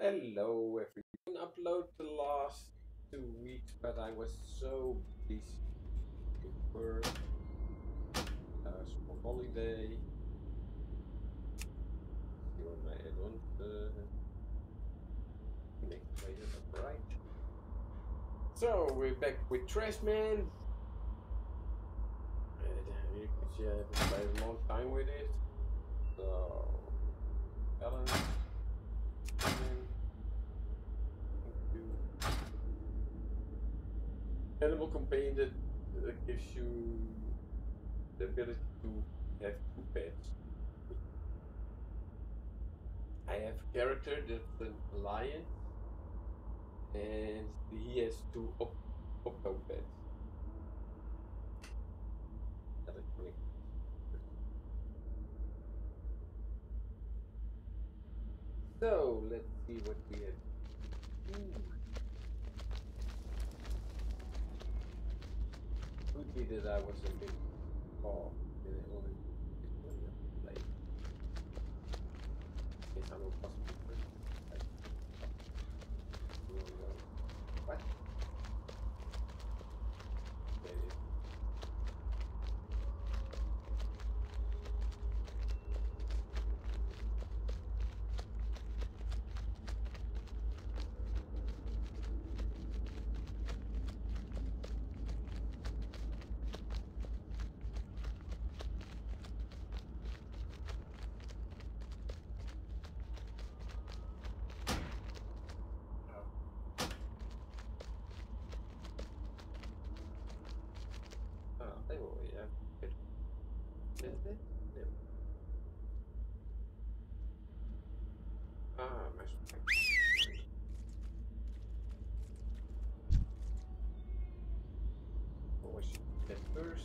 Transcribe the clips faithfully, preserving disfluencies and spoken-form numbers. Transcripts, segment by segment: Hello everyone. I didn't upload the last two weeks, but I was so busy with work, uh, school holiday. You may want to make it up right. So we're back with Trashman. And you can see I haven't played a long time with it. So balance. Animal Companion that uh, gives you the ability to have two pets. I have a character that's a lion, and he has two op opto pets. So let's see what we have. Ooh. Could be that I was a bit off and I only played. Yes, I will possibly play. What? First,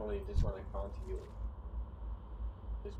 only this one I can't heal. This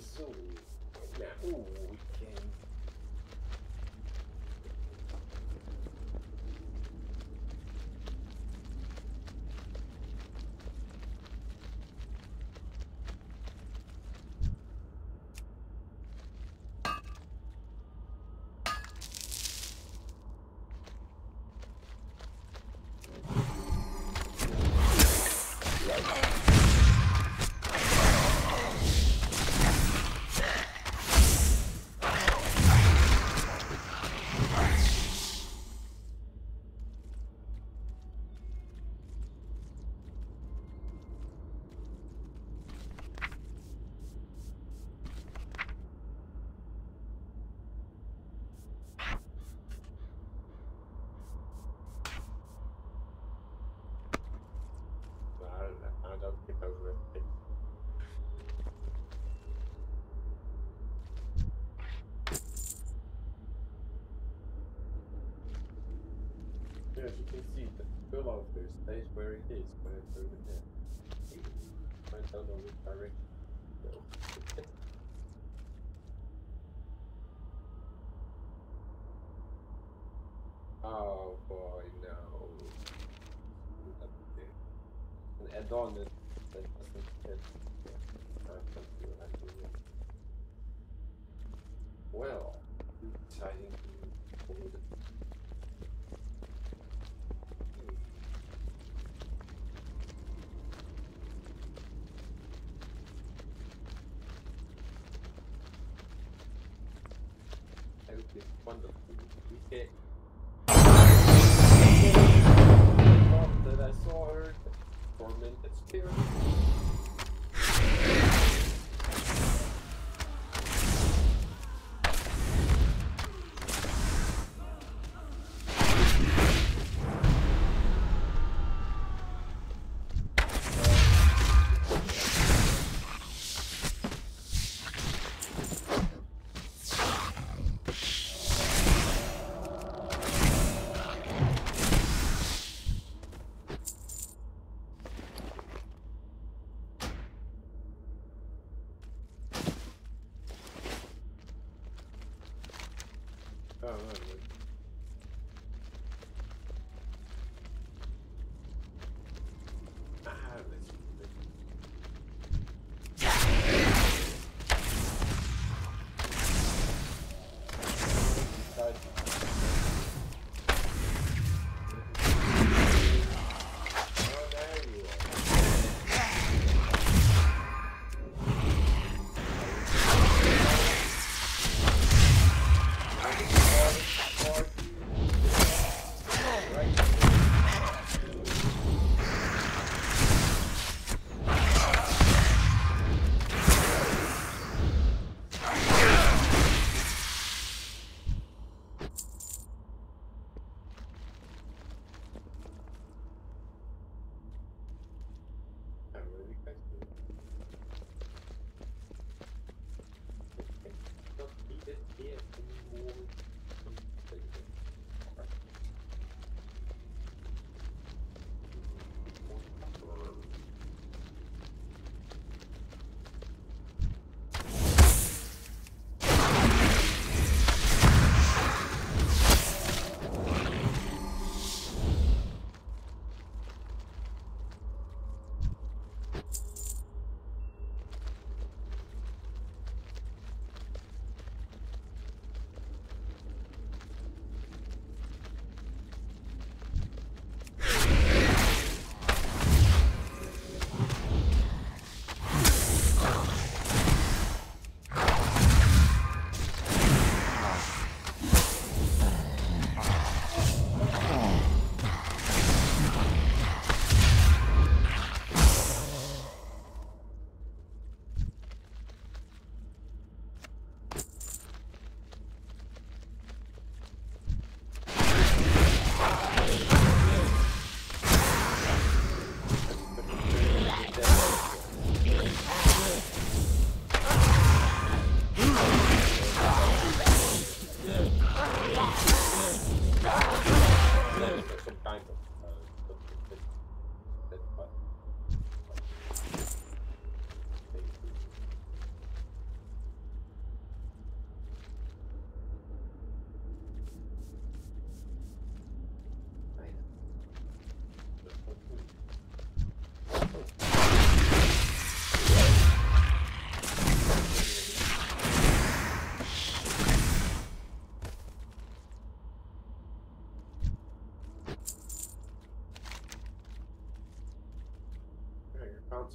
So, now we can... As you can see, the pillow here stays where it is when I turn it down. I don't know which direction. No. Oh boy, no. An add-on that doesn't fit. I don't feel like doing it. Well, I'm deciding to hold it. It's wonderful. We get the thought that I saw her tormented spirit. Oh, ah, let's Thank you.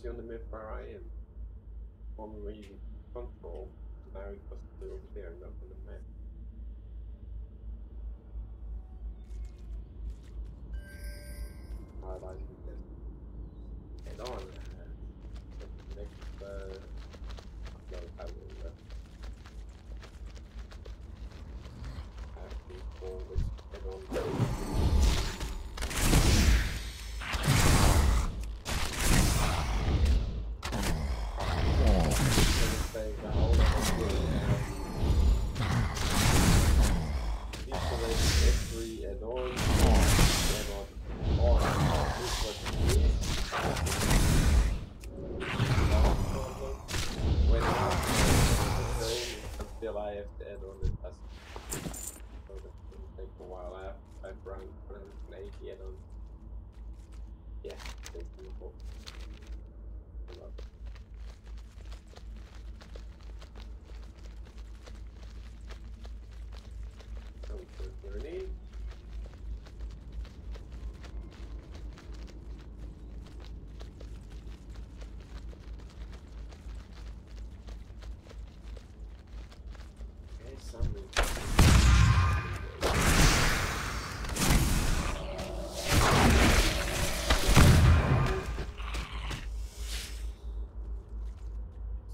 see on the map where I am. One reason control, now it was still clear enough on the map. Highlighting this. Head on. Uh, next, uh, no, I will, uh, have to call this head on.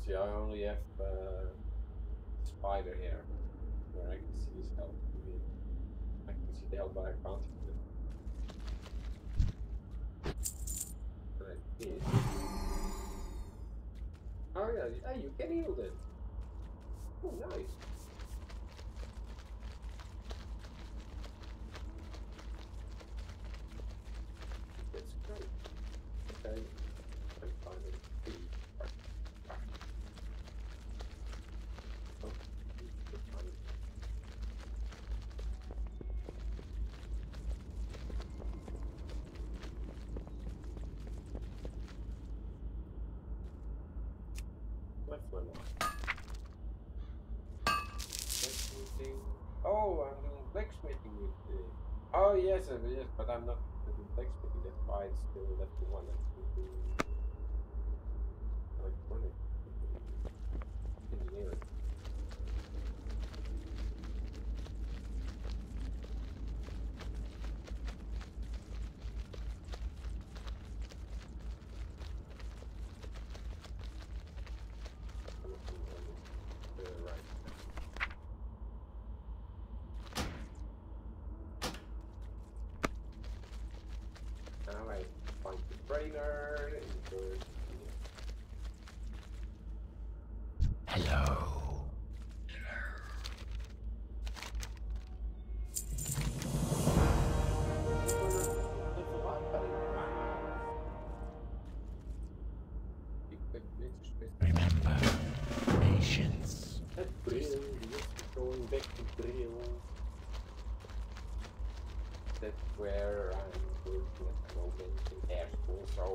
See, I only have uh, spider here, where I can see his health. I mean, I can see the health, but I can't see it. Oh yeah, hey, you can heal it. Oh, nice. Oh, I'm doing blacksmithing with the... Oh yes, yes, but I'm not doing blacksmithing, that's why it's still left to one and two electronic engineering. Hello. Remember, patience. That's going back to drill. That's where I'm working at the moment in air school, so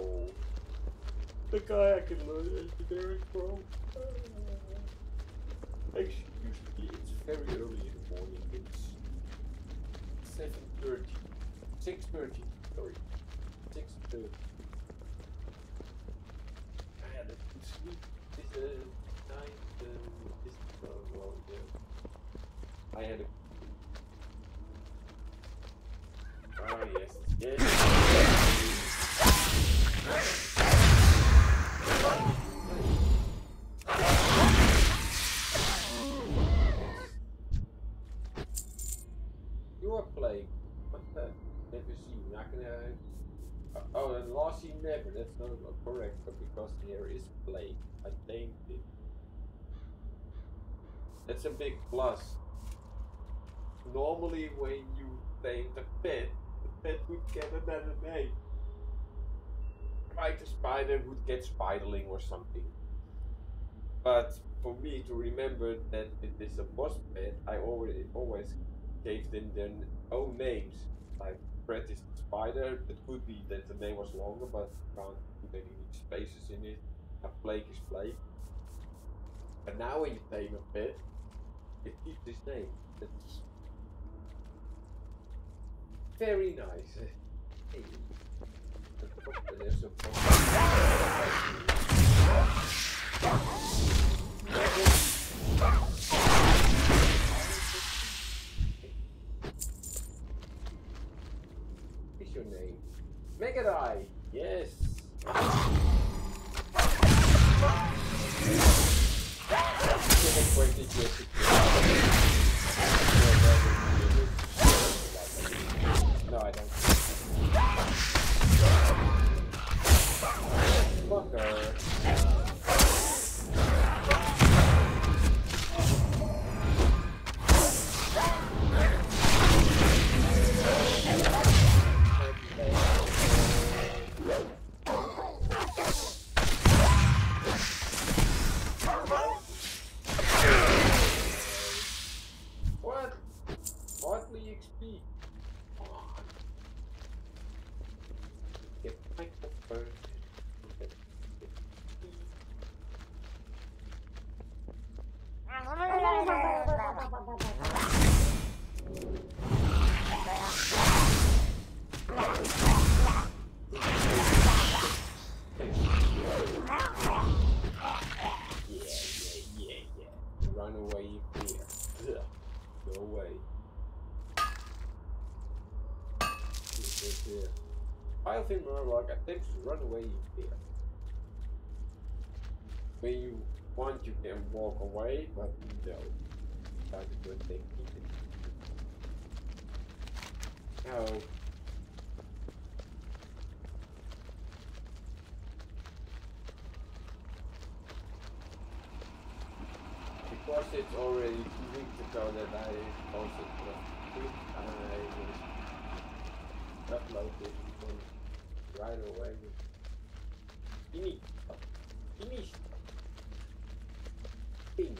the guy I can learn engineering from. Excuse me, it's very early in the morning, it's seven thirty, six thirty, sorry, six thirty. I had a good sleep this uh, night, uh, this uh, well, yeah. I had a Ah yes, yes. Uh, oh, and last scene never, that's not uh, correct, but because there is plague, I think it. That's a big plus. Normally when you tame the pet, the pet would get another name. Like the spider would get spiderling or something. But for me to remember that it is a boss pet, I already always gave them their own names. Like Brett is the spider, it could be that the name was longer, but I can't put any spaces in it. A plague is plague. But now when you name a pet, it keeps this name. That's very nice. What's your name? Mega Die! Yes! No, I don't. Fucker. I think Murloc attempts to run away here. When you want, you can walk away, but no. That's a good thing. No. Because it's already two weeks ago that I posted it, I will upload this one. Right away. Finish. Finish. Finish.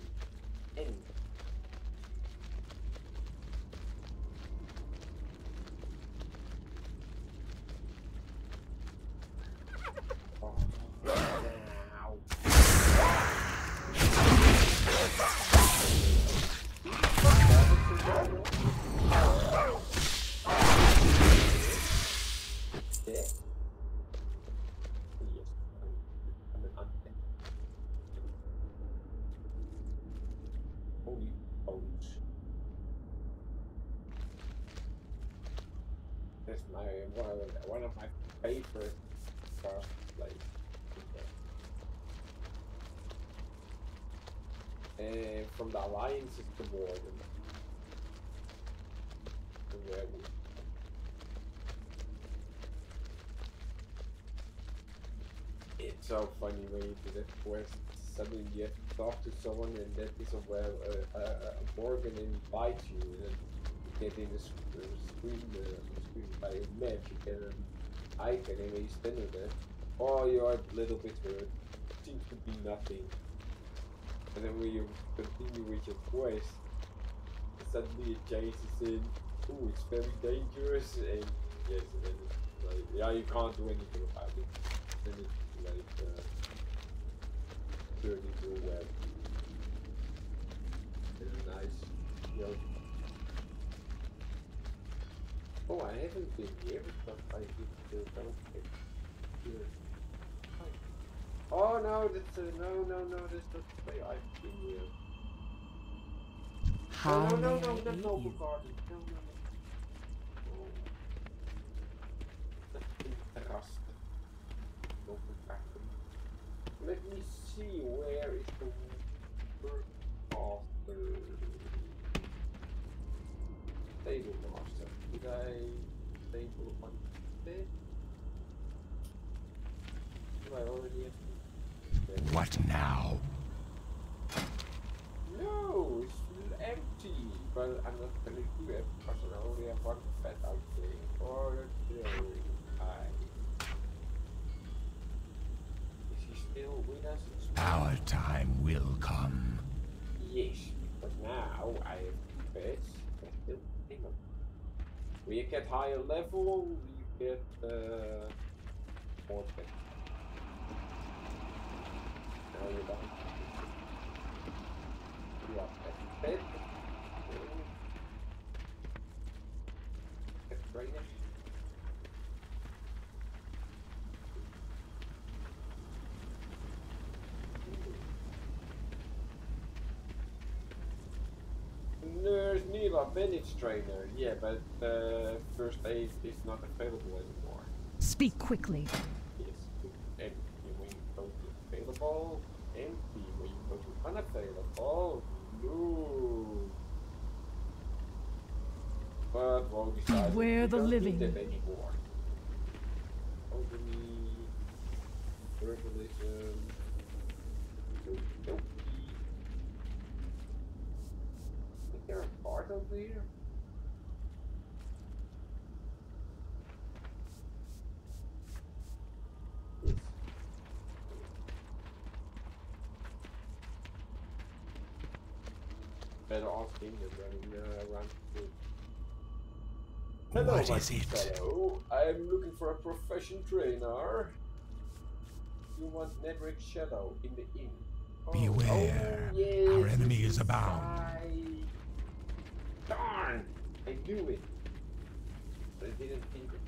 End. Oh, wow. Yeah. My one of, one of my favorite cars like okay. And from the Alliance is the Warden. The werewolf. It's so funny when you do that quest. Suddenly you have to talk to someone and that is a were uh, a Morgan and bites you and get in the screen uh, by magic and an icon and you stand with it. Oh, you're a little bit hurt. Seems to be nothing. And then when you continue with your quest, suddenly it changes in, ooh, it's very dangerous and yes, and then it's like, yeah, you can't do anything about it. Then it's like, uh, turn into a web. And a nice, you know, oh, I haven't been here because I did the conflict here. Oh no, that's uh, no, no, no, that's not the way I've been here. How oh, no, no, no, no, that's Noble Garden. No, no, no. That's the Trust. Noble Garden. Let me see where is the World Master. Stable Master. Did I stable on this? Do I already have to? What now? No, it's still empty. But I'm not going to do it because I only have one fat out there. Or the I. Is he still with us? Our time will come. Yes, but now I have two pets. When you get higher level, you get uh, more pets. Now you don't. You are pet. Pet. Pet trainer. village trainer, yeah, but uh, first aid is not available anymore. Speak quickly. Yes, empty when you go to available, empty when you go to unavailable, no. But well, decided beware the living anymore. Ogamy, verbalism, nope. Is there a part over here? Yes. Better off than running uh, around the field. Hello, what is it? Fellow. I'm looking for a profession trainer. You want Nedric Shadow in the inn. Oh, beware. Oh, yes, our enemy is abound. I... Darn! I knew it. But I didn't think of it.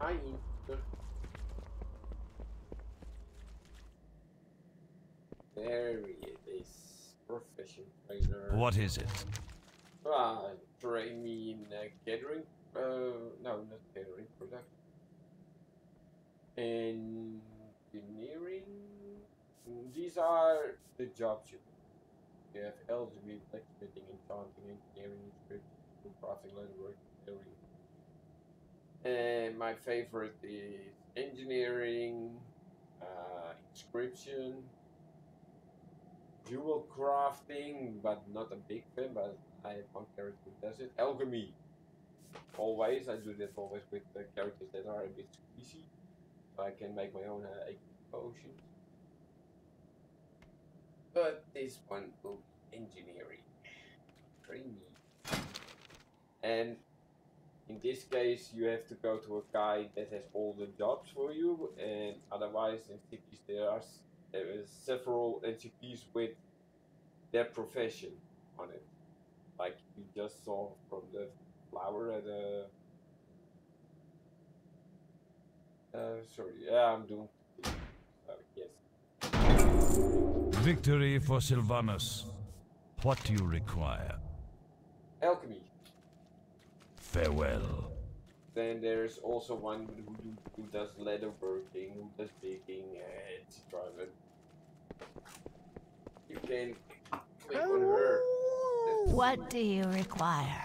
I need the... There it is. Profession trainer. What is it? Ah, train me in uh, gathering. Uh, no, not gathering. Production. Engineering. These are the jobs you have. You have alchemy, blacksmithing, enchanting, engineering, scripting, crafting, landwork, engineering. And my favorite is engineering, uh, inscription, jewel crafting, but not a big fan, but I have one character who does it. Alchemy. Always, I do that always with the characters that are a bit squeezy. So I can make my own uh, potions. But this one will be engineering. Trainee. And in this case, you have to go to a guy that has all the jobs for you, and otherwise in cities there are there is several N C Ps with their profession on it. Like you just saw from the flower at the... Uh, sorry, yeah, I'm doing... Uh, yes. Victory for Sylvanas. What do you require? Alchemy. Farewell. Then there's also one who, do, who does leather working, who does baking, et cetera. You can click on her. What do you require?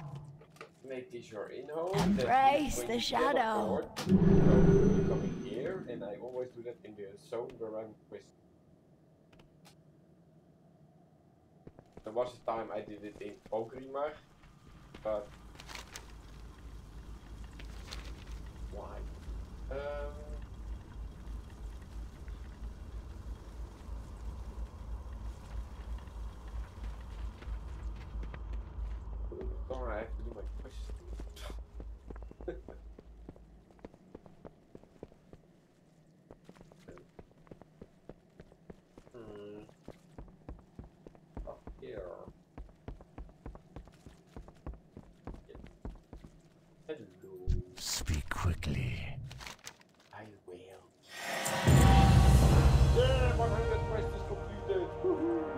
Make this your in-home. Embrace the shadow. Coming here, and I always do that in the zone where I'm questing. There was a time I did it in Ogrimar, but why? Um. Sorry, I have to do my questions. Hmm. Up here. Yeah. Hello. Speak quickly. I will. Yeah, one hundred questions completed. Woohoo!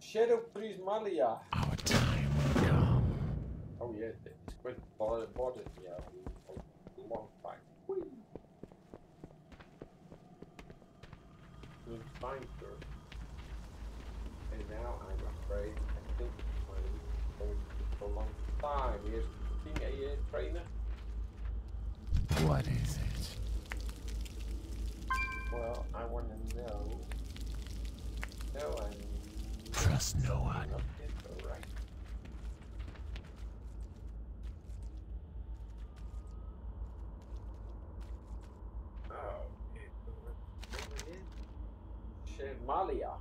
Shadow Prismalia. Our time will come. Oh yeah, it's quite bothered me yeah, for a long time. Whee! Good find her. And now I'm afraid I think it's going to be for a long time. Here's the thing, a uh, trainer. What is it? Well, I want to know. No, I mean, trust no one. Oh, Shemalia.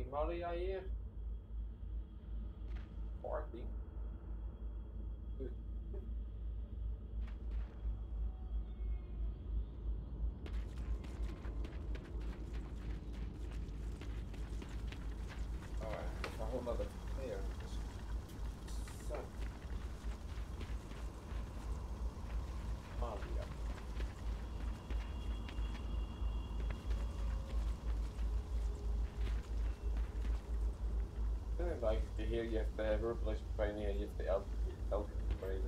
Shemalia here. Party. Another player. So, like the here you have the verbal expression, here you have the alpha expression.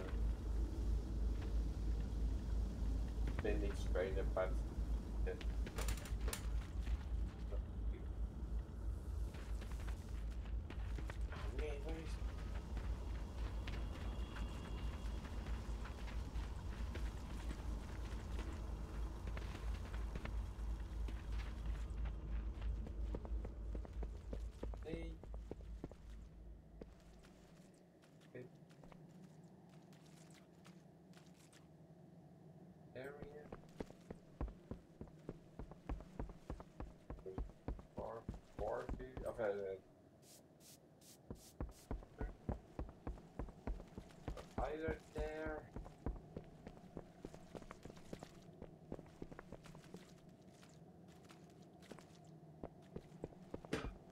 Then the expression, but yeah. Either there.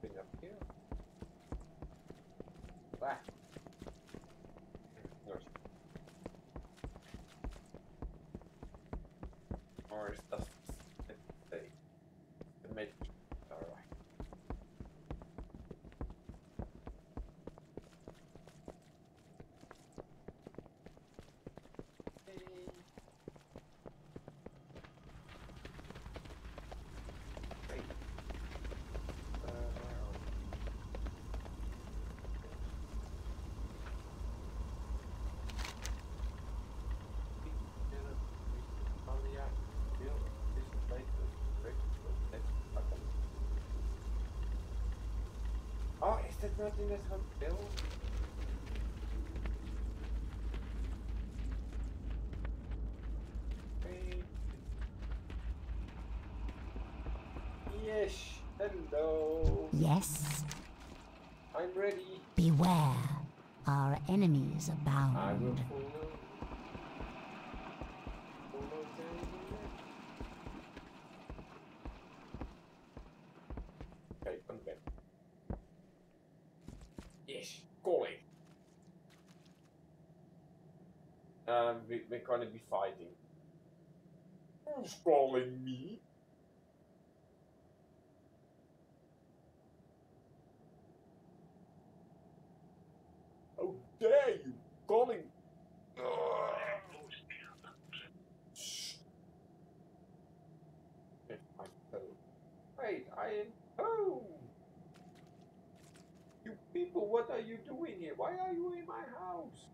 Thing up here. Ah. North. More stuff. There's nothing that's going to build. Yes, hello. Yes. I'm ready. Beware. Our enemies abound. I will follow. Follow them. Okay, I'm back. Yes, calling. Um, we, we're gonna be fighting. Who's calling me? How dare you calling? Wait, I am home. You people, what are you doing here? Why are you in my house?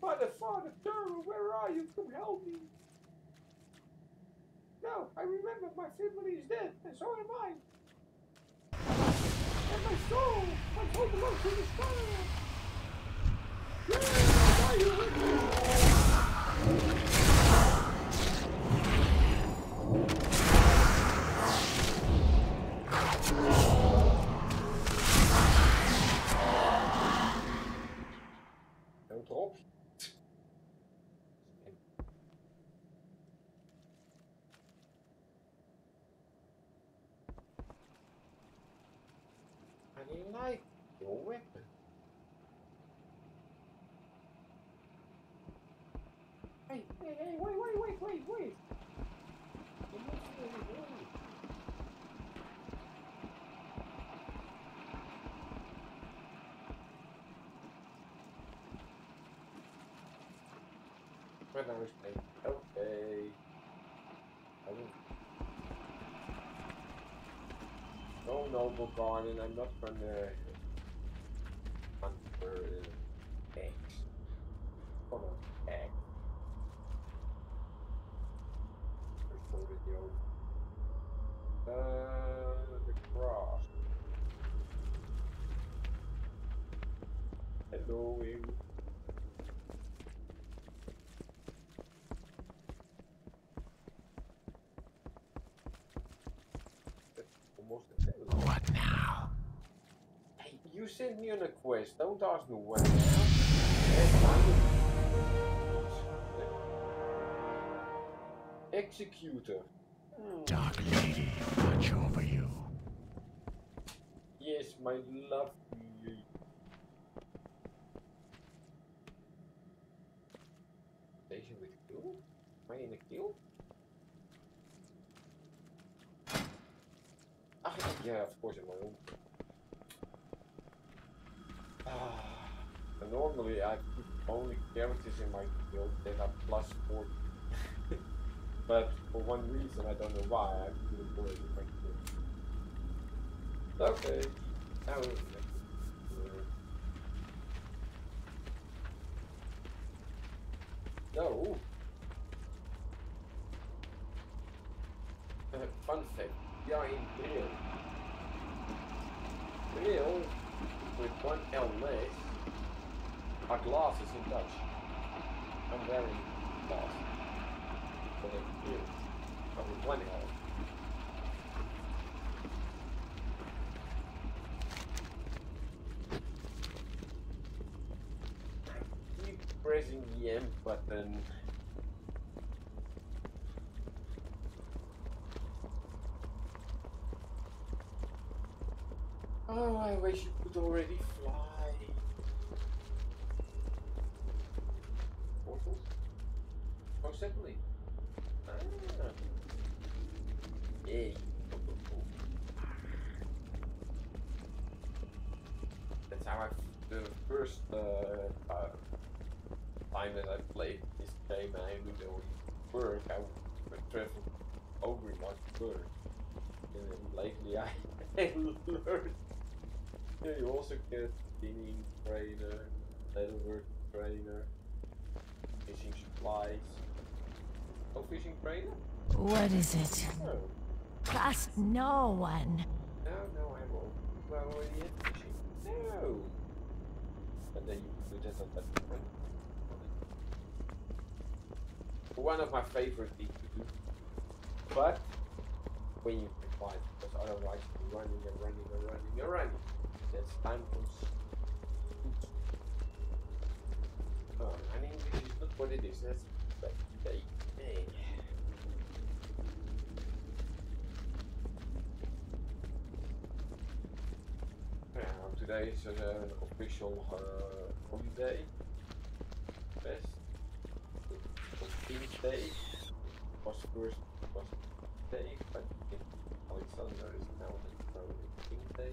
Father, Father, Turtle, where are you? Come help me. No, I remember my family is dead, and so am I. And my soul, my soul belongs to the fire. Yeah, why are you with me? Drops. I like your weapon. Hey, hey, hey, wait, wait, wait, wait, wait. Okay. I will. No noble garden. I'm not gonna hunt for eggs. Come on, egg. Uh, the grass. Hello, him. What now? Hey, you sent me on a quest. Don't ask me what now. Executor. Hmm. Dark Lady, watch over you. Yes, my love. Station with you? Am I in a kill? Yeah, of course it will. So normally I keep only characters in my guild that are plus forty. But for one reason, I don't know why, I couldn't do it if I could. Okay, now we're No! Fun fact, we are in drill. Drill, with one L less, are glasses in Dutch. I'm wearing glasses. But with one L. Pressing the M button. Oh, I wish you could already fly. Portals? Oh, certainly. Ah. Yay. That's how I the first uh, uh time that I played this game and I would always work, I would travel over in one work. And then lately I learned you also get spinning trainer, leatherwork trainer, fishing supplies. Oh, fishing trainer? What is it? Oh. Trust no one. No, no, I won't. Well, already had fishing. No! And then you do that on that point. One of my favorite things to do, but when you can find, because otherwise you're running and running and running and running. That's time consuming. Oh, I mean, this is not what it is. That's but they, they. Well, today is an uh, official uh, holiday. Best. Tuesday was first was day, but Alexander is now probably King Day.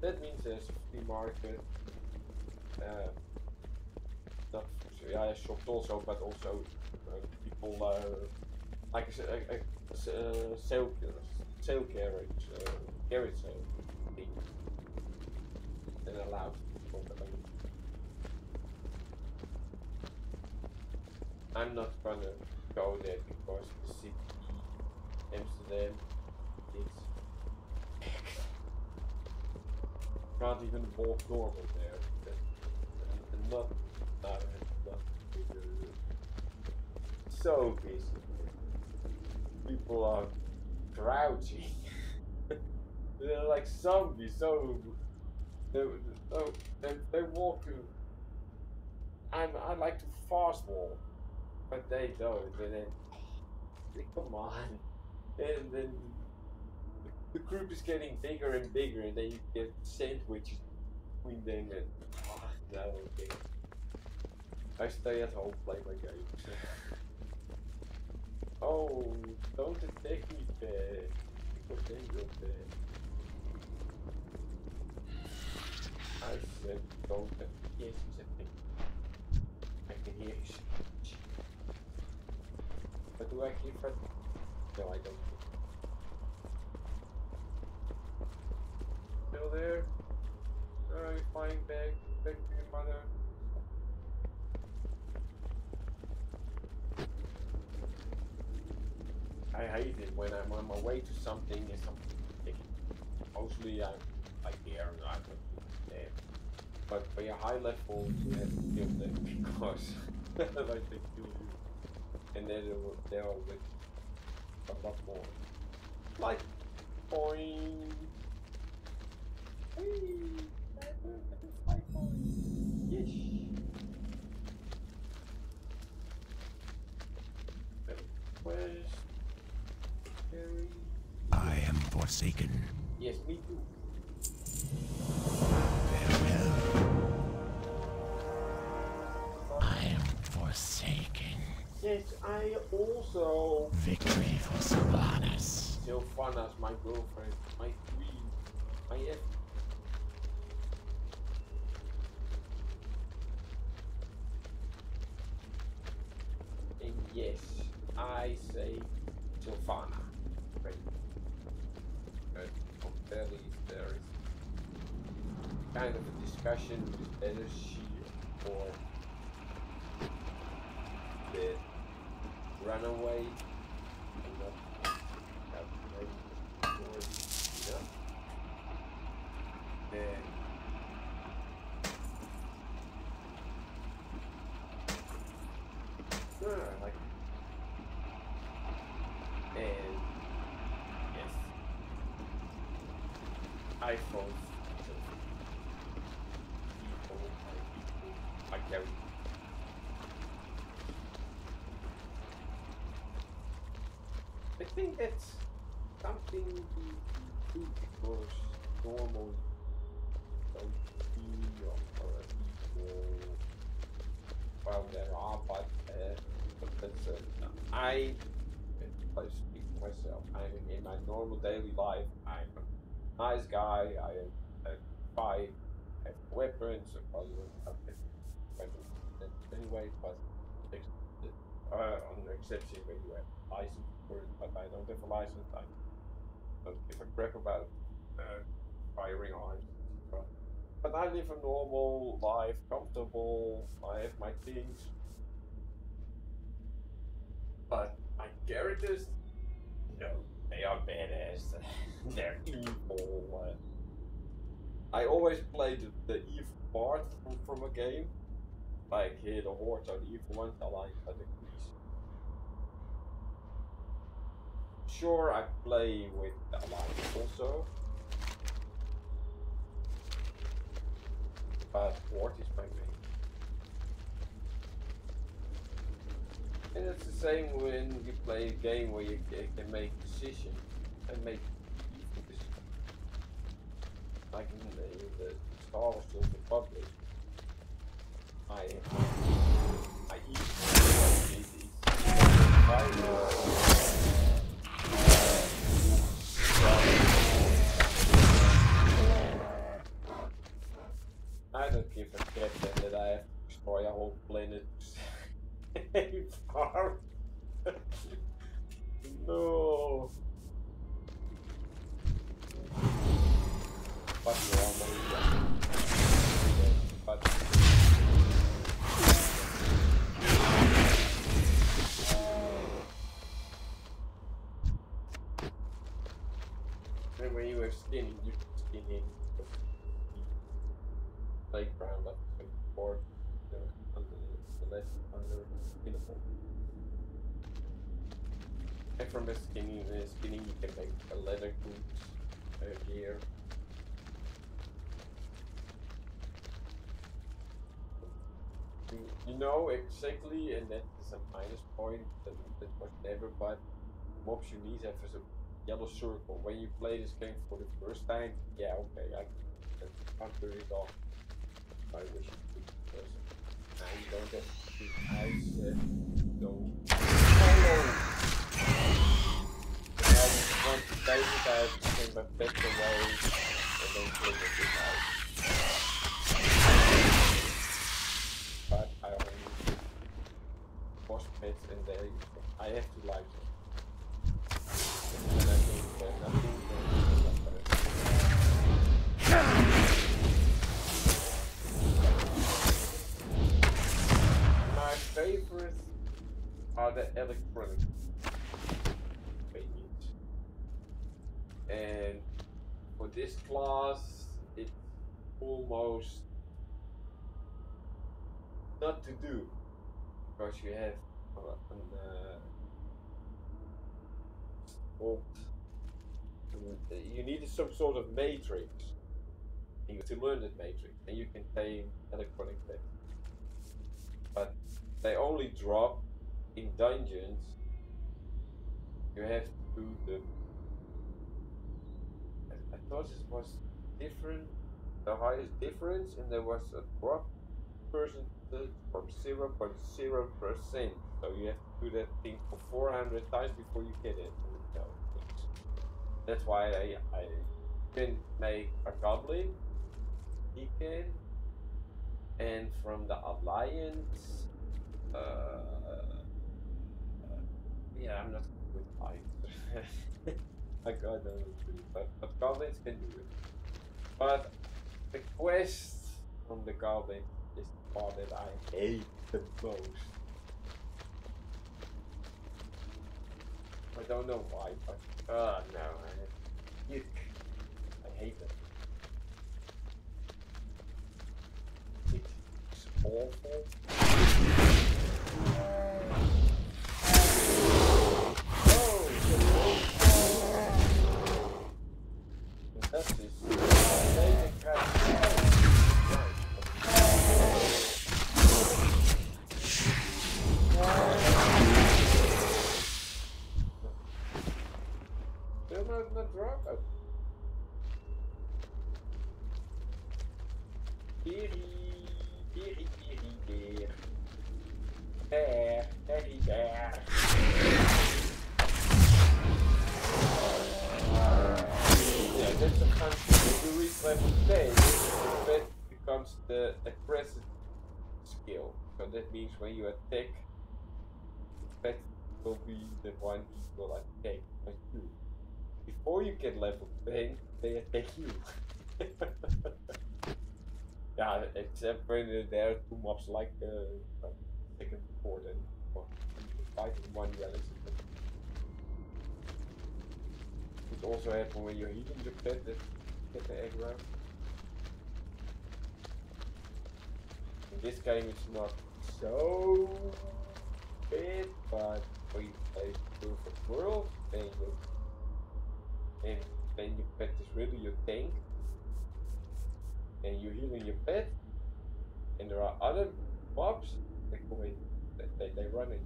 That means there's a flea market. Uh, not yeah, I shopped also, but also uh, people uh, like a, a, a, a sale sale carriage uh, carriage sale thing that allowed people to buy. I'm not gonna go there because the city, Amsterdam, is can't even walk normal there. That's not, not, not so busy. People are crouching. They're like zombies. So they they, they walk. I'm I like to fast walk. But they don't, and then they come on, and then the group is getting bigger and bigger, and then you get sandwiches between them, and oh, no, okay. I stay at home, play my games. Oh, don't attack me, bad, because then you're bad. I said, don't attack me. Yes, you said, I can hear you. But do I keep it? No, I don't. Still there? Where are you flying back? Back to your mother? I hate it when I'm on my way to something and something taken. Mostly I'm like here and I'm there. But for your high level, you have to kill them because like they kill you. And then there are with a lot more like point. Hey, five points. Yes. Where's Harry? I am forsaken. Yes, me too. Farewell. I am forsaken. Yes, I also... Victory for Sylvanas. Sylvanas, my girlfriend, my queen, my... F Yes, I say Sylvanas. Right. Okay, from there is, there is kind of a discussion with whether she or the runaway do not have the story enough. The I think that's something we do because normally don't be or people, well there are, but uh, uh, I, I speak for myself, I mean, in my normal daily life, I'm a nice guy, I buy have weapons, I probably wouldn't have weapons anyway, but uh, on the exception where you have license. But I don't have a license, I don't give a crap about uh, firing arms, et cetera. But I live a normal life, comfortable, I have my things. But my characters, no, they are badass, they're evil. Uh, I always play the, the evil part from, from a game, like here the hordes are the evil ones, I like the police. Sure, I play with alliance also, but what is my main? And it's the same when you play a game where you can make decisions and make evil decisions. Like in the, the Star Wars Republic, I I eat. I don't give a crap that I have to destroy a whole planet to save farm. No. But you're on the but and when you were skinning, you skin in playground like before, you know, under the left under skinable. And from the skinning the skinning you can make a leather boots, a gear. You, you know exactly, and that is a minus point that, that was never, but mobs you need have as a yellow circle. When you play this game for the first time, yeah okay I can turn it off. I wish it could now you don't have to ice and don't I want to take it out and my pet away and don't take it out. But I only need boss pets and they I have to like them. And I think that nothing favorites are the electronic paintings, and for this class it's almost not to do because you have an uh, old, you needed some sort of matrix and to learn that matrix and you can tame electronic paintings, but they only drop in dungeons. You have to do them. I, I thought it was different, the highest difference, and there was a drop percentage from zero point zero percent. So you have to do that thing for four hundred times before you get it. That's why I I can make a goblin. He can, and from the alliance. Uh, Yeah, I'm not good with height. I got them too, but, but goblins can do it. But the quest from the goblin is the part that I hate the most. I don't know why, but oh no, I, yuck. I hate them. It's awful. Oh, that's this. That means when you attack, the pet will be the one who will attack you. Before you get level ten, they attack you. Yeah, except when there are two mobs like uh, the second before then, or fighting one reality. It also happens when you're healing the pet that get the aggro. In this game, it's not so bad, but we play through the world, then you, and then your pet is really your tank, and you're healing your pet, and there are other mobs that come in, that they, they run it,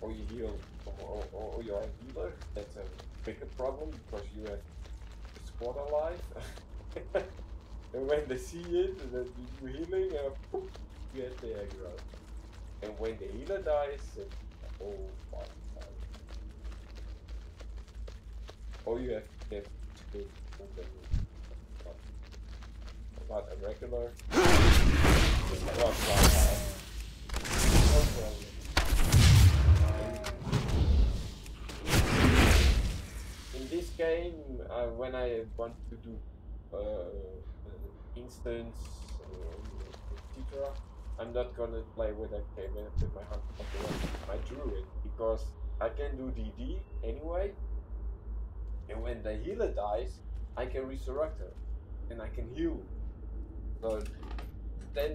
or you heal, or, or, or you're a healer. That's a bigger problem because you have a squad alive. And when they see it, then you healing and poof, you get the aggro. And when the healer dies, it's the whole fight. All you have to get is not a regular. In this game, uh, when I want to do Uh, instance, uh, et cetera. I'm not gonna play with that game and put my heart on the line. I drew it because I can do D D anyway, and when the healer dies, I can resurrect her and I can heal. So then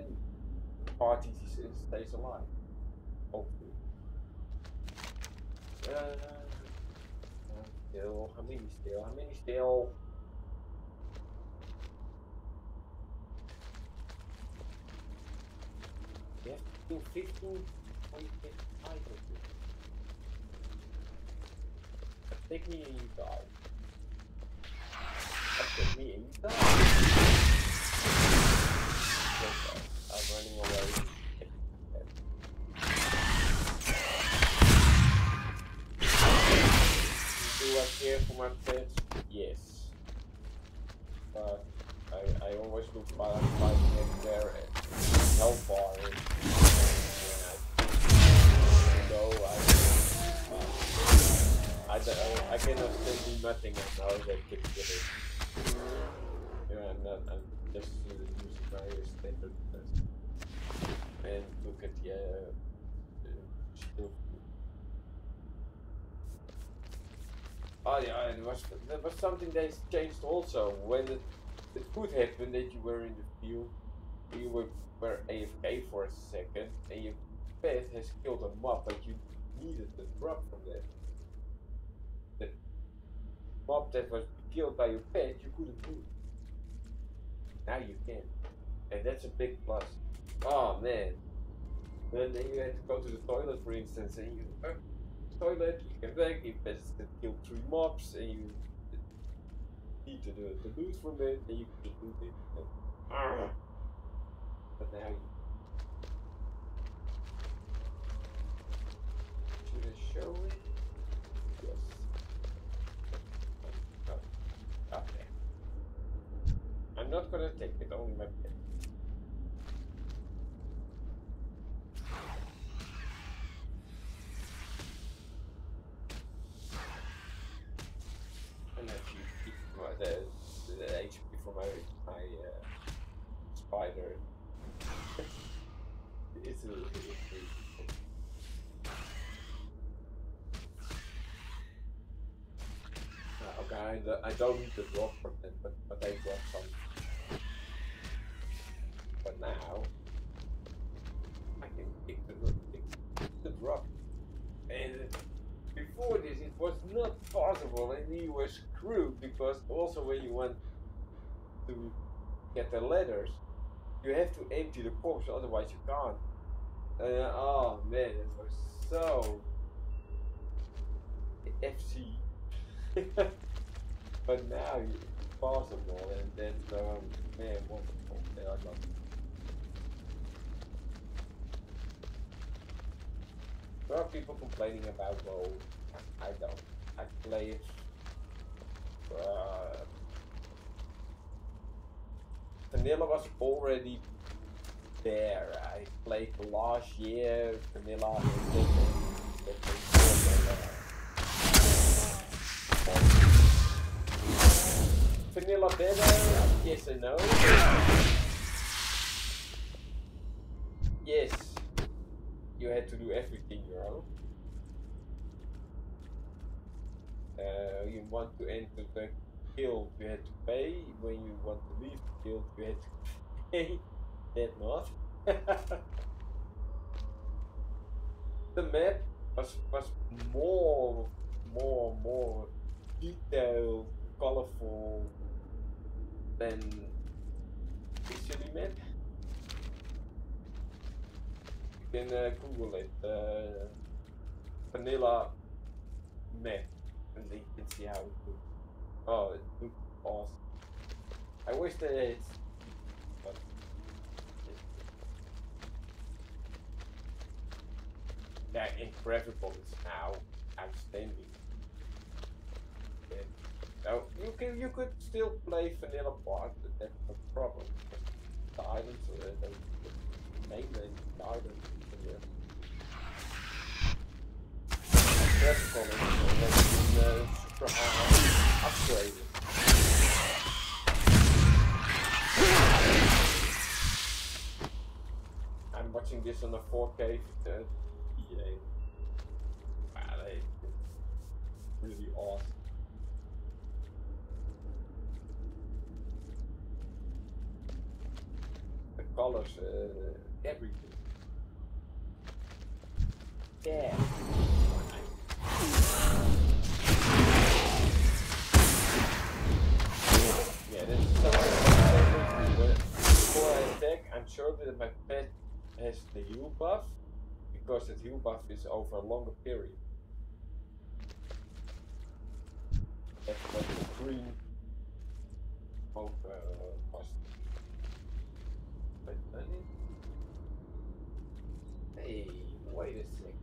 the party stays alive, hopefully. Uh, still, how many still? How many still? Yeah, fifteen, I take me and you die. Take me and you die. Okay, I'm running away. Do I care for my pets? Yes. But I, I always look by fighting there and how far it go, I, I, I cannot still do nothing and now they can get it. Yeah, I'm, not, I'm just uh, using my standard test. And look at the uh, uh, shield. Oh yeah, and was, there was something that changed also. When it, it could happen that you were in the field, you were were A F K for a second and your pet has killed a mob, but you needed the drop from that. The mob that was killed by your pet, you couldn't do. Now you can. And that's a big plus. Oh man. And then you had to go to the toilet, for instance, and you uh, toilet, you come back, your pet has killed three mobs and you need to do the loot from it and you can just loot it. Uh, But now you should I show it? Yes. Oh, okay. I'm not gonna take it, only my pet. for my my uh, spider. It's a, it's a, okay, I, I don't need to drop from them, but but I got some. But now I can pick the pick the drop, and before this it was not possible, and you were screwed because also when you want to get the letters, you have to empty the box, otherwise you can't. Uh, oh man, it was so F C. But now it's possible, and then um, man, wonderful. I love it. There are people complaining about WoW. I don't. I play it. Uh, Vanilla was already there. I played last year Vanilla. Vanilla better? Yes and no. Yes. You had to do everything your own. Uh, you want to enter the guild, you had to pay. When you want to leave the guild, you had to pay. That not. The map was was more, more, more detailed, colorful than usually map. You can uh, Google it, uh, vanilla map, and you can see how it looks. Oh, it looks awesome. I wish that it's... But yeah, incredible is now outstanding. Yeah. Now, you, can, you could still play vanilla part, but that's no problem. The items are uh, the main items. Yeah. That's common, so that's been, uh, super high upgraded. I'm watching this on a four K uh, E A. Wow, it's really awesome. The colors, uh, everything. Yeah. Yeah, this is something. Before I attack, I'm sure that my pet has the heal buff, because the heal buff is over a longer period. That's what the green over cost. But hey, wait a second.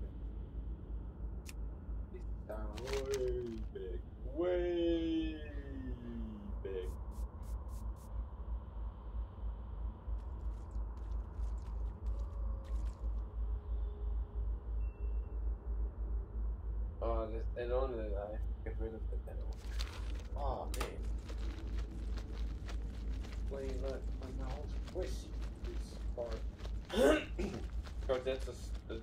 Way back, way back. Oh, this add-on that I have to get rid of the add-on. Oh man. Play like my house question this part. Because that's a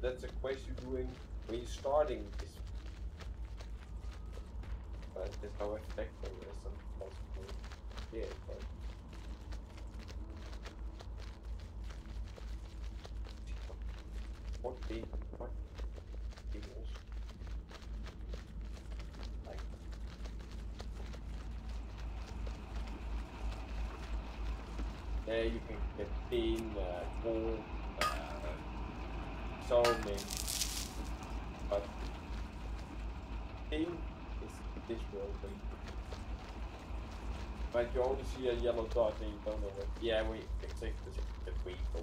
that's a quest you're doing when you're starting this. But that's how I expect them as some possible. Yeah, but what the what equals like yeah, you can get thin, uh, gold, uh, so many, but thin. This world thing. But you only see a yellow dot and you don't know what. Yeah, we exactly the we go.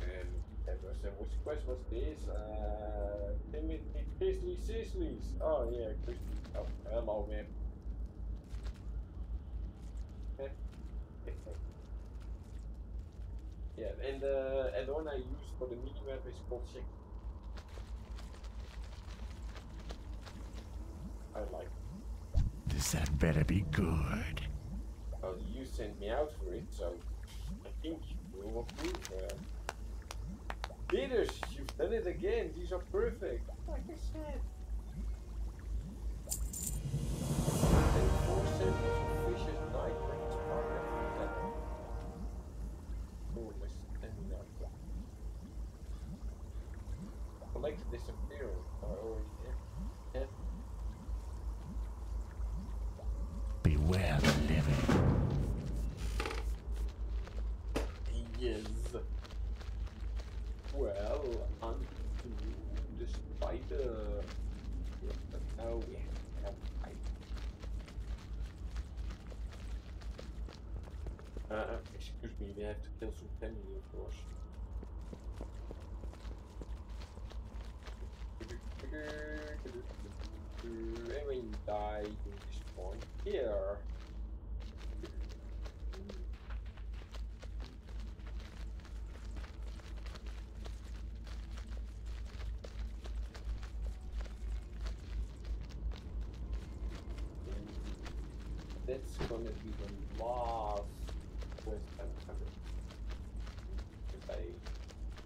And that was uh, which quest was this? Uh Timothy Chrisley Sisley's. Oh yeah, Chrisley. Oh, hello man. Okay. Yeah, and the uh, add-on I use for the minimap is Potschik. I like it. This had better be good. Well, you sent me out for it, so I think you will approve that. Peters, you've done it again. These are perfect. Like I said. Collect disappearance. I already did. Beware the living. Yes. Well, onto the spider. Yeah, but now we have to have a fight. Uh, excuse me, we have to kill some family, of course. And when you die, you respawn here. And that's gonna be the last quest I'm coming. Because I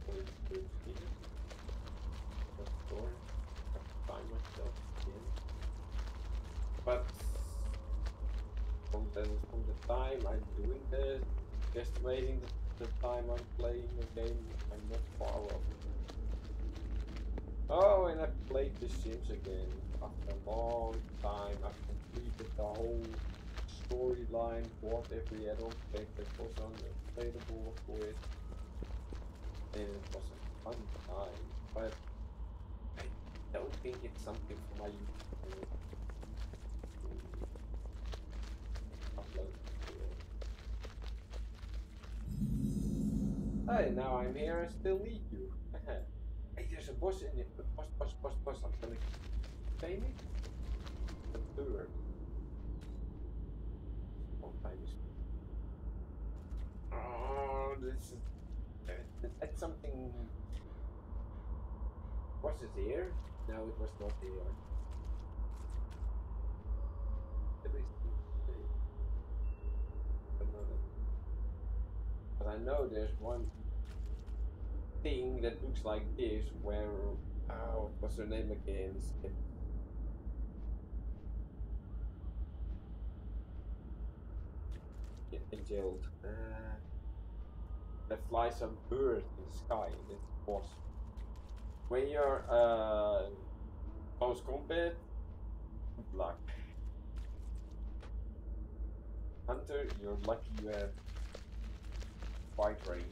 always do it. Of course. Myself again. But from the, from the time I'm doing this, guesstimating the, the time I'm playing the game, I'm not far off. Oh, and I played The Sims again. After a long time, I've completed the whole storyline, bought every adult pack that was unavailable for it, and it was a fun time. But I don't think it's something for my YouTube uh, upload video. Hey, now I'm here and still lead you. Hey, there's a boss in it. Boss, boss, boss, boss. I'm gonna pay me. The bird. Long time is. Oh, this is. That's something. Was it here? No, it was not here. But I know there's one thing that looks like this where... Oh, what's her name again? Get jailed. Uh, that flies a bird in the sky. That's the boss. When you're uh, post combat, good luck. Hunter, you're lucky you have fight range.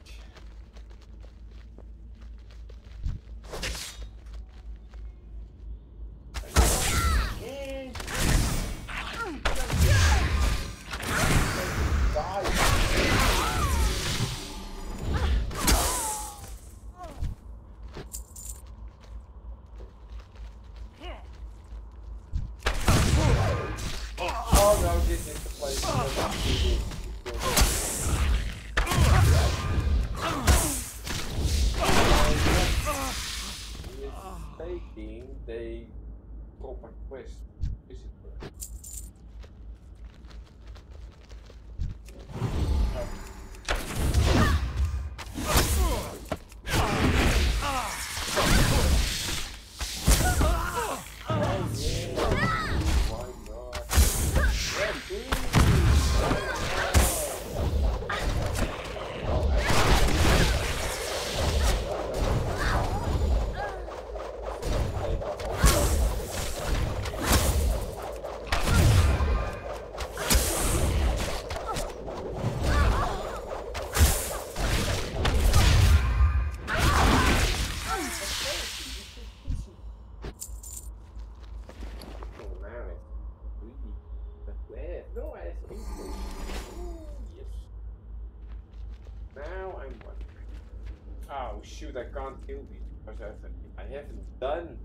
Shoot, I can't kill these because I haven't done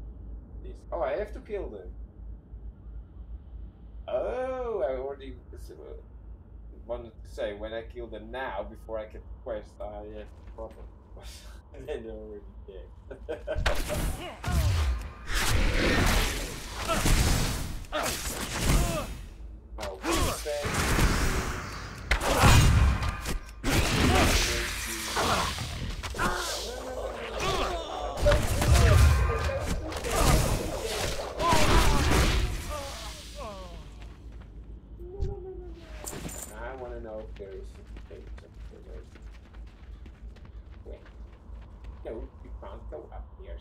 this. Oh, I have to kill them. Oh, I already wanted to say when I kill them now before I can quest, I have a problem. And then already dead. those things up to those. Wait. No, you can't go up here.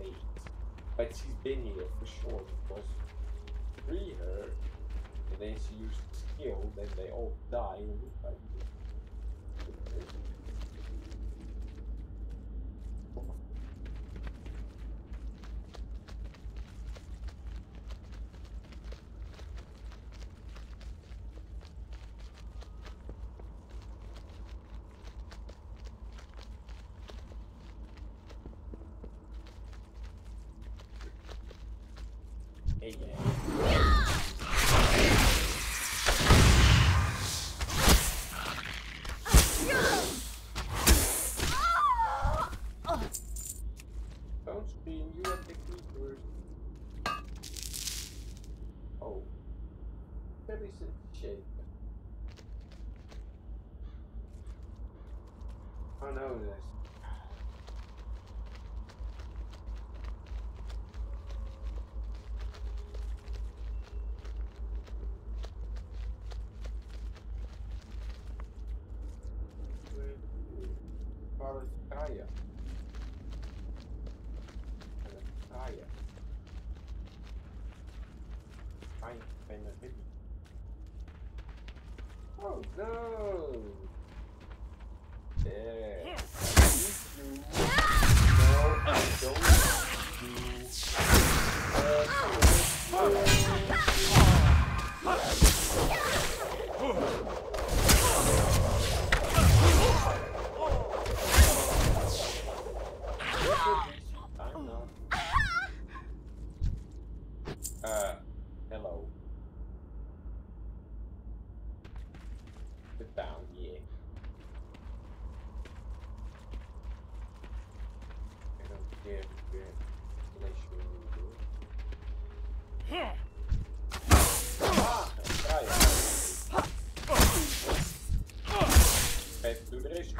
Late. But she's been here for sure because free her and then she used skill, then they all die. Oh no! There. Yeah. You. No, I don't you. Uh, oh. uh hello. Down, yeah. I don't care if you're yeah. Ah, I do this.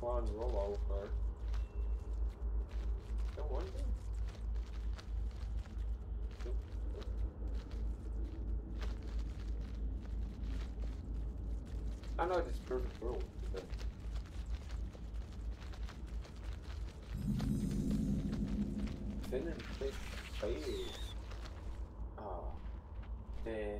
On roll over. No wonder. I know this perfect roll. Then it fails. Ah, the.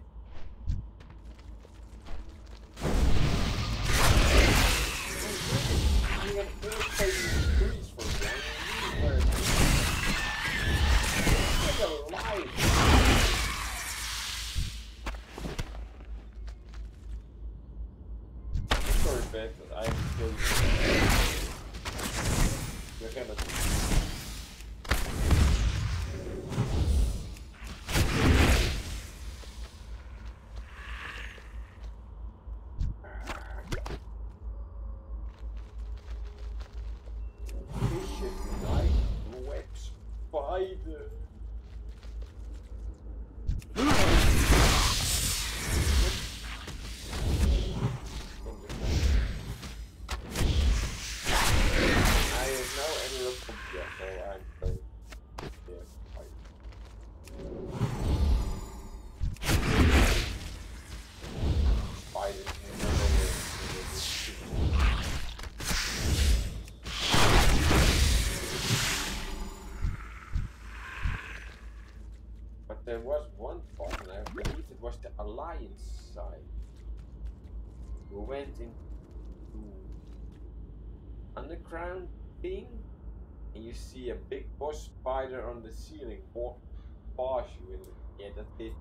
There was one part, and I believe it was the Alliance side. We went into underground thing, and you see a big boss spider on the ceiling, or Bosch will get a hit.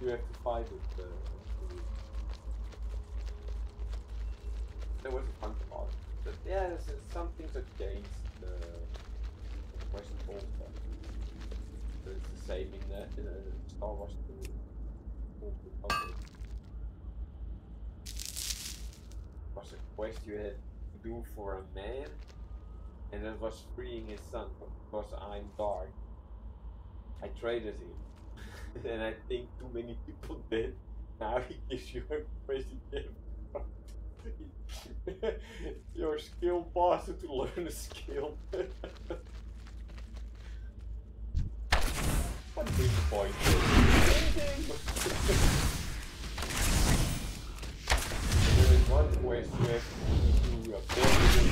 You have to fight it. Uh, there was a fun part. But yeah, there's some things against the Western Ball stuff. So it's the same in the, in the Star Wars Republic. Was a quest you had to do for a man, and that was freeing his son because I'm dark. I traded him, and I think too many people dead. Now he gives you a president. Your skill master to learn a skill. What is the point? There is one quest you have to do a building.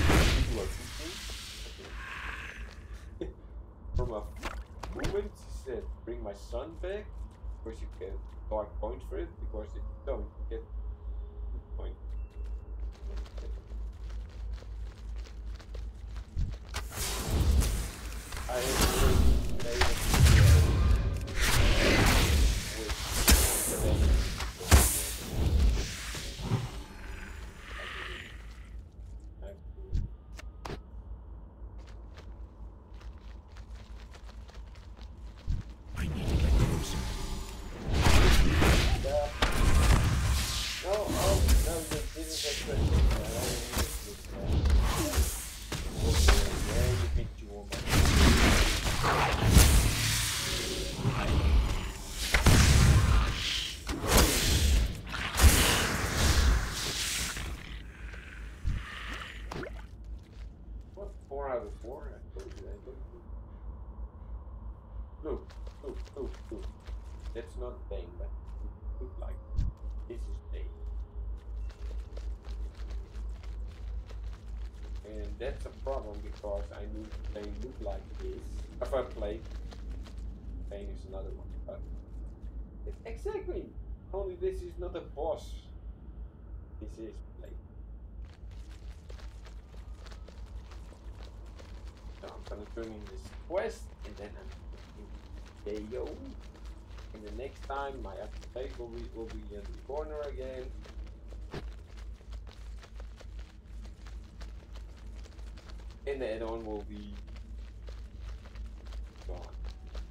From a woman, she said, "Bring my son back," because you get dark points for it. Because if you don't, you get points. I have played a video with I need to get closer. Yeah. No, oh, no, the business expression. Yeah, you what, four out of four? I told you, I told you. Look, look, look, look. That's not pain, but it looks like this is pain. And that's a problem because I knew they look like this. If I play, playing is another one. But it's exactly! Only this is not a boss. This is play. So I'm gonna turn in this quest and then I'm gonna do K O. And the next time my update will be, will be in the corner again. And the add-on will be gone.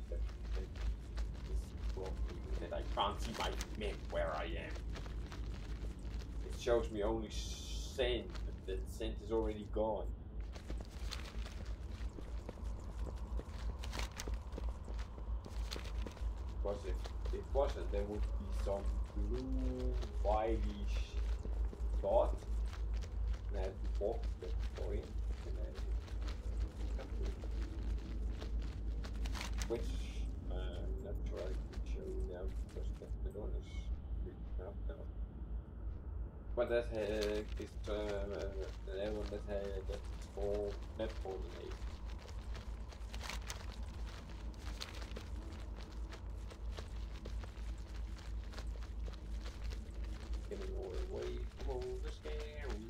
This will be that I can't see my map where I am. It shows me only sand, but that sand is already gone. Because if it wasn't, there would be some blue, whitish dot. And I have to walk that point. Which I'm uh, not sure I can show you now because the door is freaking out now. But that uh, is uh, the level that uh, that's all map coordinate. Getting all away from all the scary.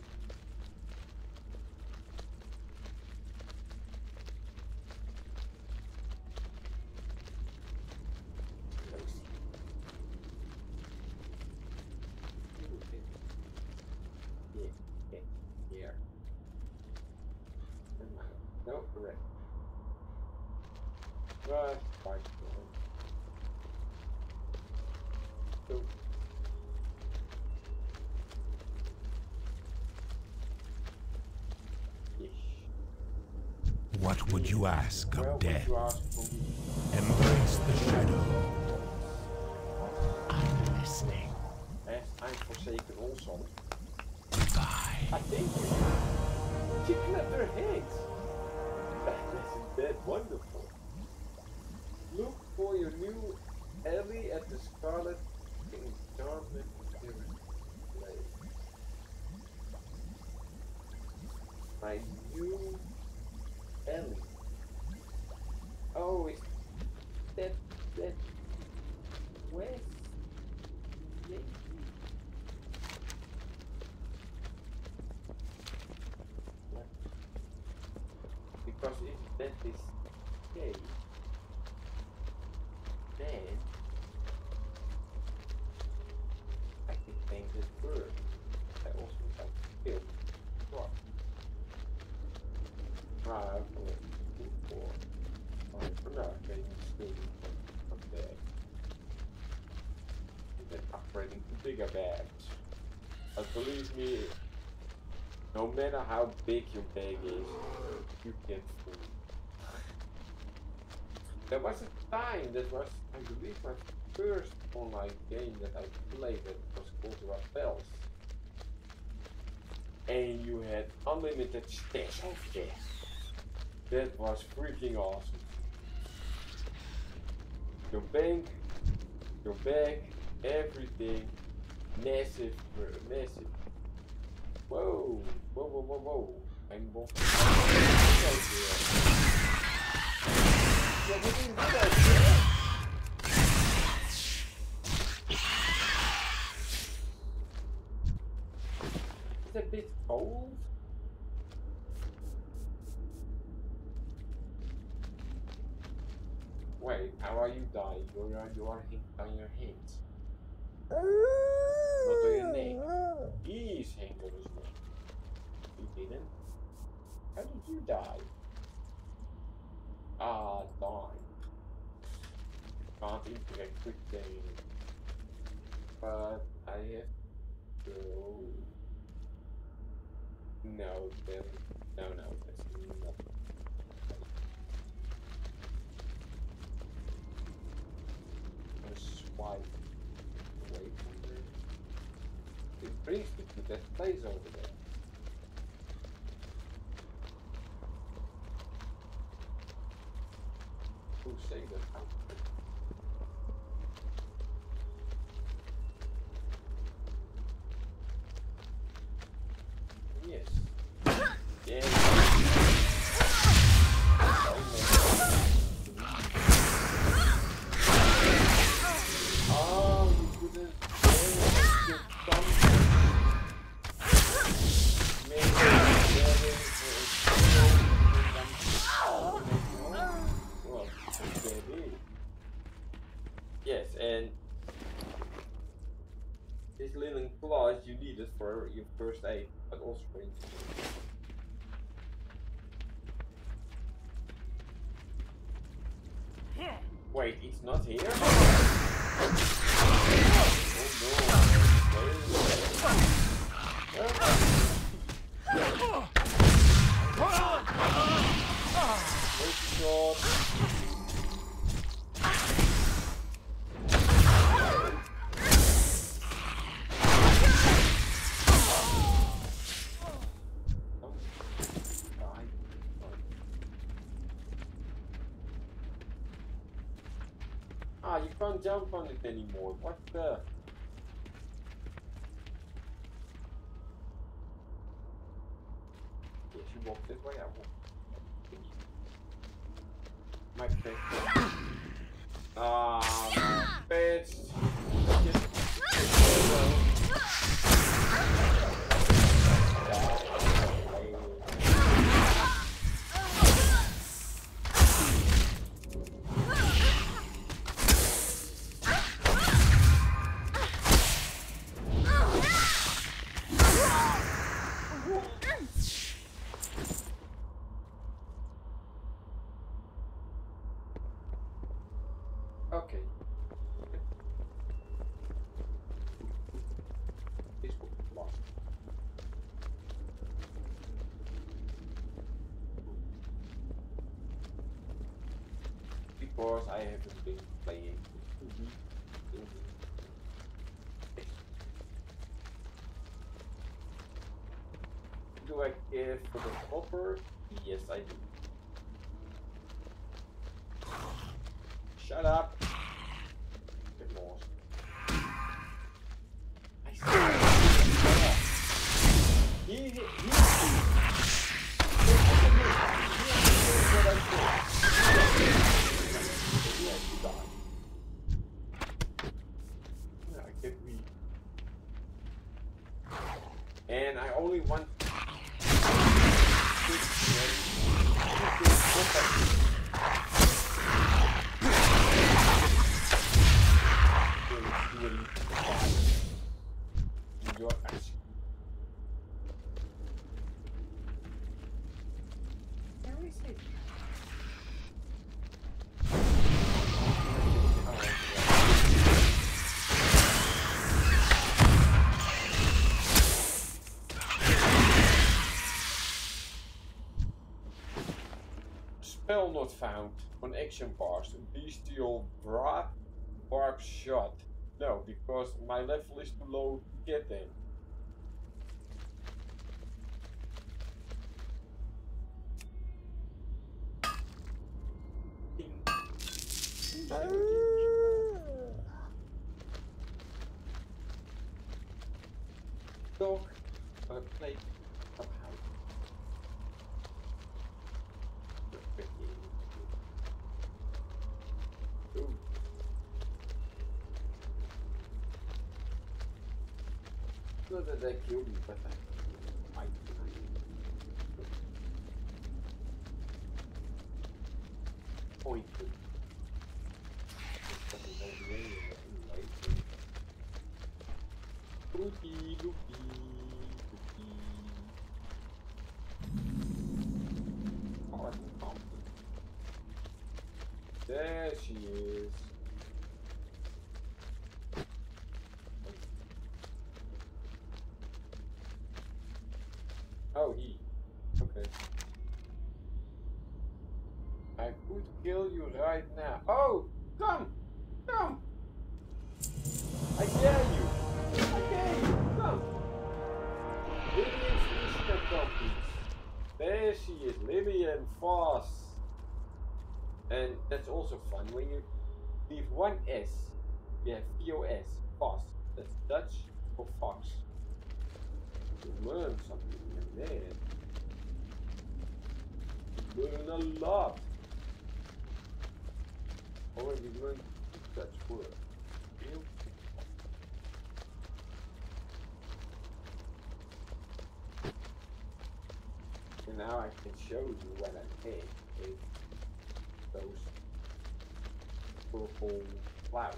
What would you ask of death? Embrace the shadow. I'm listening. I'm forsaken also. Goodbye. I think you kidnapped their heads. This is wonderful. Look for your new alley at the Scarlet Enchantment Place. My new alley. Oh, it's that that west. Maybe. Because if that is okay, then I can change this bird. I also have to kill what? Five, four, two, four, five, for now, I'm getting two from there. And then upgrading to bigger bags. And believe me, no matter how big your bag is, you get food. There was a time that was, I believe, my first online game that I played that was called Rappels. And you had unlimited stacks of this. That was freaking awesome. Your bank, your bag, everything. Massive, massive. Whoa, whoa, whoa, whoa, whoa. I'm both. Yeah, we didn't do that, yeah? It's a bit cold. Wait, how are you dying? You are, you are hit on your hands. Not on your neck. He's hanged on his neck. He didn't. How did you die? Ah, darn. Can't interact with them. But I have to go. No, then. No, no, that's not. I'm gonna swipe away from there. It brings me to that place over there. Who say that out? Yes. Yeah. Oh, you couldn't get something. Maybe there is a yes, and this linen cloth you need it for your first aid, but also for instance. Yeah. Wait, it's not here? Oh no! Can't jump on it anymore. What the? Yes, you walk this way. I walk. My bitch. Ah, my bitch. Because I haven't been playing mm-hmm. Mm-hmm. Do I care for the copper? Yes, I do. Shut up! Get lost. I see. He, he, he. Yeah, I get weak. And I only want to get you will respond with your action. Where is it? Spell not found. On action bars. Bestial bra barb shot. No, because my level is too low to get them. Dog, a plate of hide. Not that they killed me, but I might. Point. Loopy, loopy, loopy. There she is. Oh, he. Okay. I could kill you right now. Oh, come, come. I dare you. I dare you. Come. Lillian's mission accomplished. There she is, Lillian Voss. And that's also fun. When you leave one S, you have V O S, Voss. That's Dutch for fox. You learn something in there. You learn a lot. Or you learn Dutch word. Real. And now I can show you what I take with those purple clouds.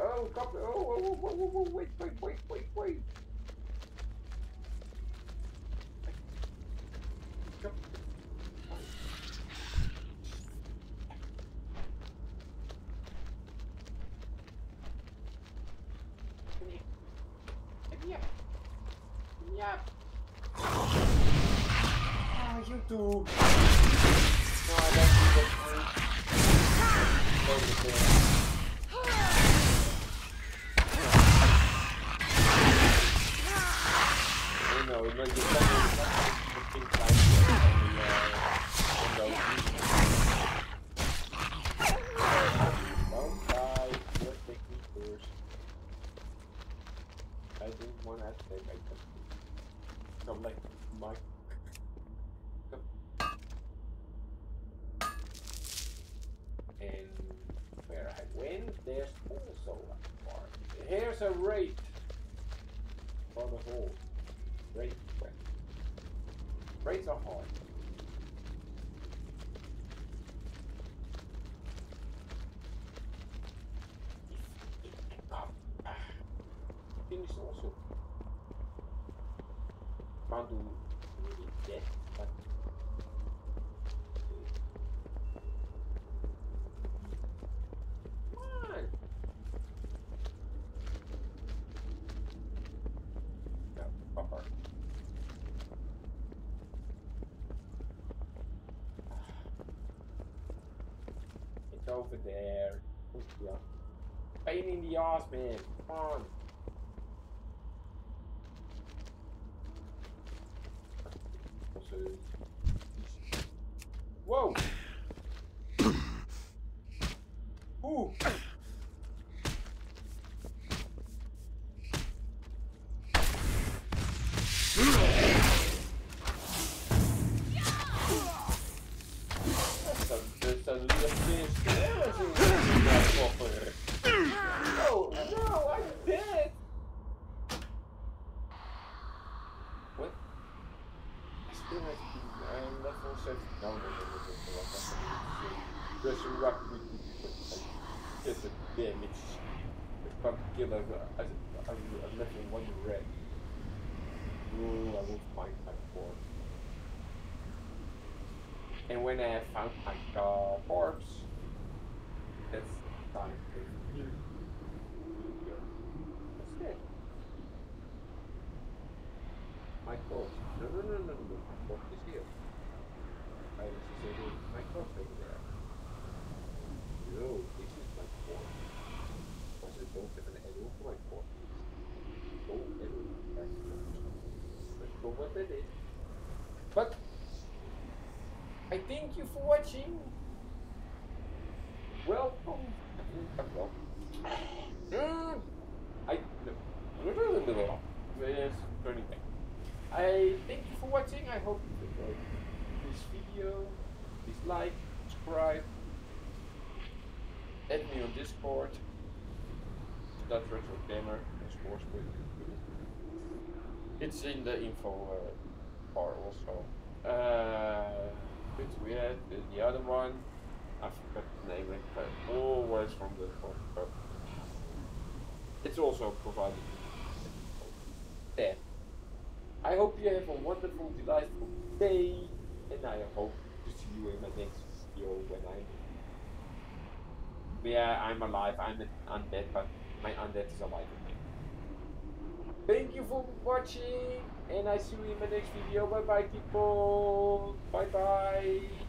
Oh, come, oh, oh, oh, oh, oh, wait, wait, wait, wait, wait. Come. Yeah. Oh, you do. No, I don't do that one. Oh no, no, you're not looking like on the uh you're taking first. I didn't want to take I could I'm like, my... And where I went, there's also a part. Here's a raid for the hole. Raid. Raids are hard. Finish also. Can't do really death, but come on. No, bumper. It's over there. Yeah. Pain in the ass, man. Come on. Whoa! Ooh! again, I've got, I, I'm, I'm missing one red. Ooh, I will find my corpse. And when I found my uh, corpse, that's time. That's it. My corpse. No, no, no, no, no. My corpse is here. I was just saying, my corpse over there. No, this is my corpse. Was it both of an animal for my corpse? Oh, animal. That's not. Let's go what that is. But I thank you for watching. Welcome. Mm, I no, there's turning back. I thank you for watching. I hope you enjoyed this video. Please like, subscribe, add me on Discord. That retro gamer, of course, with it's in the info uh, bar also. Uh, We had the other one, I forgot the name, but always from the top. It's also provided. There. I hope you have a wonderful, delightful day, and I hope to see you in my next video when I'm. Yeah, I'm alive, I'm undead, but my undead is alive with me. Thank you for watching, and I see you in my next video. Bye bye, people. Bye bye.